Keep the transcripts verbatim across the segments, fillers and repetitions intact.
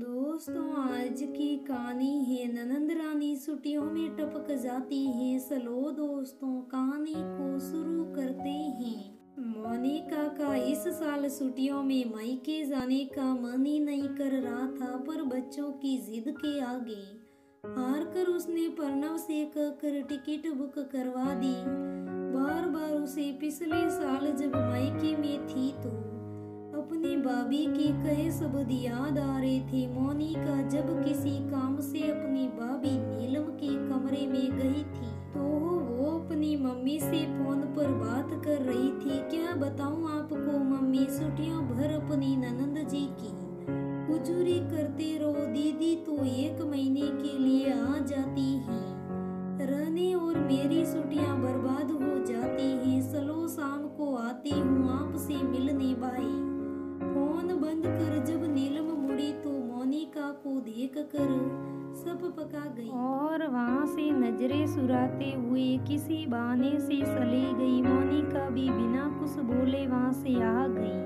दोस्तों आज की कहानी है ननंद रानी छुट्टियों में टपक जाती है। चलो दोस्तों कहानी को शुरू करते हैं। मोनिका का इस साल छुट्टियों में मायके जाने का मन ही नहीं कर रहा था, पर बच्चों की जिद के आगे हार कर उसने प्रणव से कहकर टिकट बुक करवा दी। बार बार उसे पिछले साल जब मायके में थी तो अपने भाभी के कहे शब्द याद आ रहे थे। मोनिका जब किसी काम से अपनी भाभी नीलम के कमरे में गई थी तो वो अपनी मम्मी से फोन पर बात कर रही थी। क्या बताऊं आपको मम्मी, छुट्टियों भर अपनी ननंद जी की हुजूरी करते रहो, दीदी तो एक महीने के लिए आ जाती है, रहने और मेरी छुट्टियां बर्बाद हो जाती हैं। चलो शाम को आती हूँ आपसे मिलने। भाई फोन बंद कर जब नीलम मुड़ी तो मोनिका को देख कर सब पका गई और वहाँ से नजरें सुराते हुए किसी बहाने से चली गई। मोनिका भी बिना कुछ बोले वहाँ से आ गई,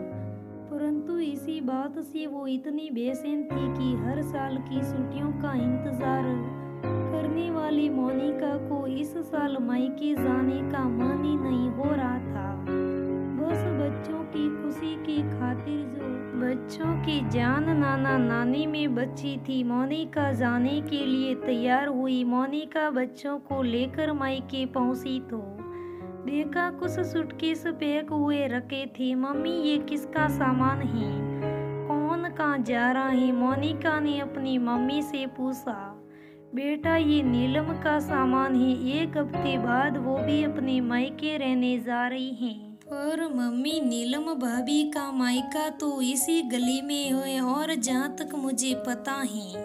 परंतु इसी बात से वो इतनी बेचैन थी कि हर साल की छुट्टियों का इंतजार करने वाली मोनिका को इस साल मायके जाने का मन ही नहीं हो रहा था। बस बच्चों की खुशी की खातिर जो बच्चों की जान नाना नानी में बची थी, मोनिका जाने के लिए तैयार हुई। मोनिका बच्चों को लेकर मायके पहुंची तो देखा कुछ सूटकेस पैक हुए रखे थे। मम्मी ये किसका सामान है, कौन कहाँ जा रहा है, मोनिका ने अपनी मम्मी से पूछा। बेटा ये नीलम का सामान है, एक हफ्ते बाद वो भी अपने मायके रहने जा रही हैं। और मम्मी नीलम भाभी का मायका तो इसी गली में है और जहाँ तक मुझे पता है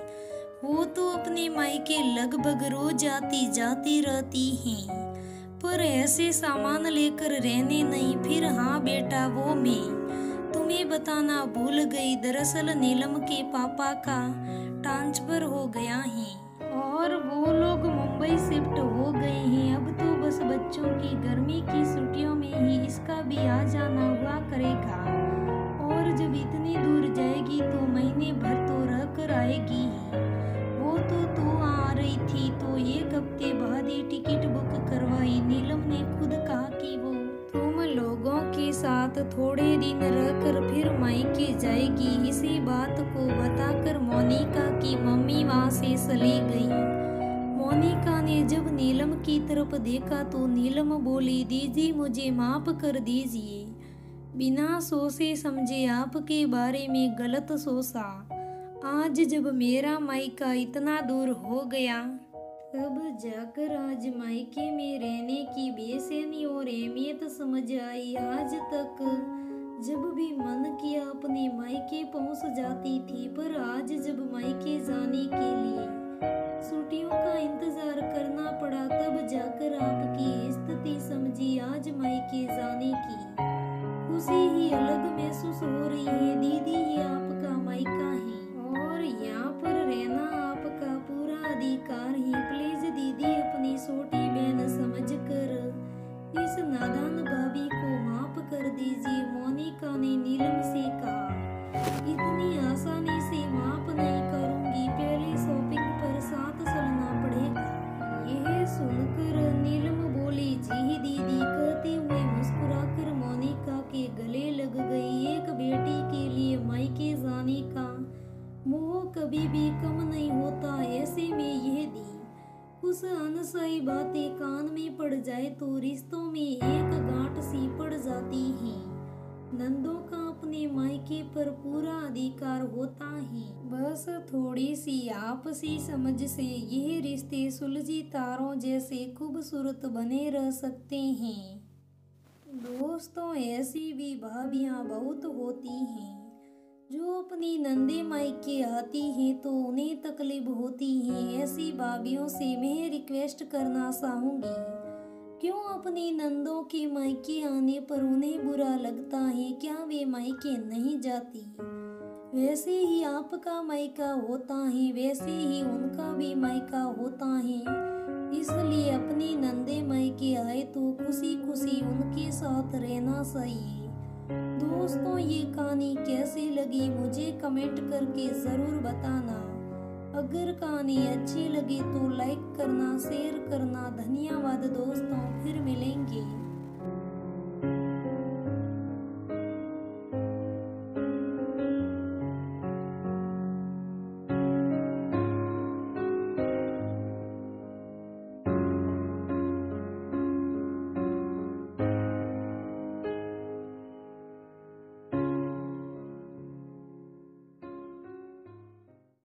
वो तो अपने मायके लगभग रोज आती जाती रहती हैं, पर ऐसे सामान लेकर रहने नहीं। फिर हाँ बेटा वो मैं तुम्हें बताना भूल गई, दरअसल नीलम के पापा का ट्रांसफर हो गया है और वो लोग मुंबई शिफ्ट हो गए हैं। अब तो बस बच्चों की गर्मी की छुट्टियों में ही इसका भी आ जाना हुआ करेगा, और जब इतनी दूर जाएगी तो महीने भर तो रह कर आएगी ही। वो तो तो आ रही थी तो एक हफ्ते बाद ही टिकट बुक करवाई। नीलम ने खुद कहा कि वो तुम लोगों के साथ थोड़े दिन रहकर फिर मायके जाएगी। इसी बात को बताकर मोनिका की मम्मी वहाँ से चली गई। मोनिका ने जब नीलम की तरफ देखा तो नीलम बोली, दीदी मुझे माफ कर दीजिए, बिना सोचे समझे आपके बारे में गलत सोचा। आज जब मेरा मायका इतना दूर हो गया तब जाकर आज मायके में रहने की बेचैनी और अहमियत समझ आई। आज तक जब भी मन किया अपने मायके पहुंच जाती थी, पर आज जब मायके जाने के लिए छुट्टियों का इंतजार करना पड़ा तब जाकर आपकी स्थिति समझी। आज मायके जाने की खुशी ही अलग महसूस हो रही है। दीदी ये आपका मायका है और यहाँ पर रहना आपका पूरा अधिकार है, प्लीज दीदी अपनी छोटी बहन समझकर इस नादान भाभी को माफ कर दीजिए, मोनिका ने नीलम से कहा। इतनी आसानी से माफ नहीं करूंगी, पहले शॉपिंग पर साथ चलना पड़ेगा। यह सुनकर नीलम बोली, जी दीदी, कहते हुए मुस्कुराकर मोनिका के गले लग गई। एक बेटी के लिए मायके जाने का मोह कभी भी कम नहीं होता, ऐसे में यह दी कुछ अनसही बातें कान में पड़ जाए तो रिश्तों में एक गांठ सी पड़ जाती है। नंदों का अपने मायके पर पूरा अधिकार होता है, बस थोड़ी सी आपसी समझ से यह रिश्ते सुलझी तारों जैसे खूबसूरत बने रह सकते हैं। दोस्तों ऐसी भी भाभियाँ बहुत होती हैं जो अपनी नंदे मायके आती हैं तो उन्हें तकलीफ होती है। ऐसी भाभियों से मैं रिक्वेस्ट करना चाहूँगी, क्यों अपनी नंदों के मायके आने पर उन्हें बुरा लगता है, क्या वे मायके नहीं जाती? वैसे ही आपका मायका होता है वैसे ही उनका भी मायका होता है, इसलिए अपनी नंदे मायके आए तो खुशी खुशी उनके साथ रहना चाहिए। दोस्तों ये कहानी कैसी लगी मुझे कमेंट करके ज़रूर बताना। अगर कहानी अच्छी लगी तो लाइक करना, शेयर करना। धन्यवाद दोस्तों, फिर मिलेंगे।